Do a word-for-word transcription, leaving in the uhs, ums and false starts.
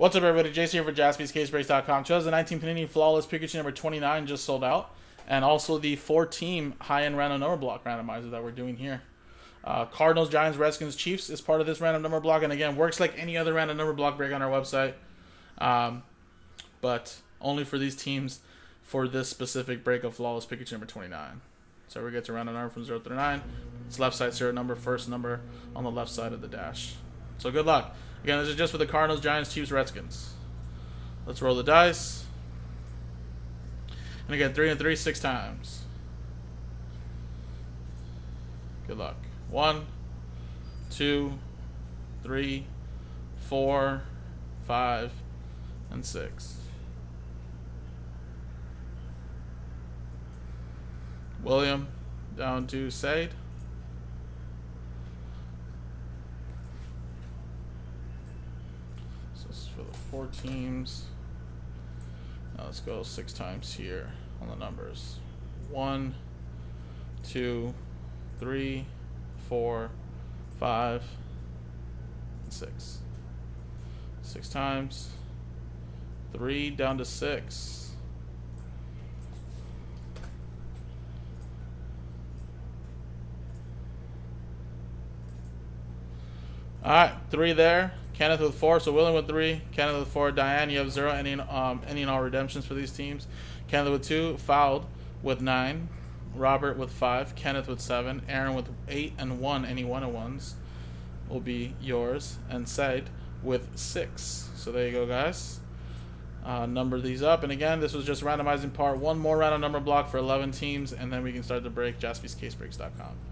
What's up, everybody? Jace here for Jaspys Case Breaks dot com. Chose the nineteen Panini Flawless Pikachu number twenty-nine, just sold out. And also the four-team high-end random number block randomizer that we're doing here. Uh, Cardinals, Giants, Redskins, Chiefs is part of this random number block. And again, works like any other random number block break on our website. Um, but only for these teams for this specific break of Flawless Pikachu number twenty-nine. So we get to random number from zero through nine. It's left side zero number, first number on the left side of the dash. So good luck. Again, this is just for the Cardinals, Giants, Chiefs, Redskins. Let's roll the dice. And again, three and three, six times. Good luck. One, two, three, four, five, and six. William down to Sade. This is for the four teams. Now let's go six times here on the numbers. One, two, three, four, five, and six. Six times. Three down to six. All right, three there. Kenneth with four, so William with three, Kenneth with four, Diane, you have zero, any, um, any and all redemptions for these teams. Kenneth with two, Fouled with nine, Robert with five, Kenneth with seven, Aaron with eight and one, any one and ones will be yours, and Said with six. So there you go, guys. Uh, number these up, and again, this was just randomizing part. One more random number block for eleven teams, and then we can start the break, Jaspys Case Breaks dot com.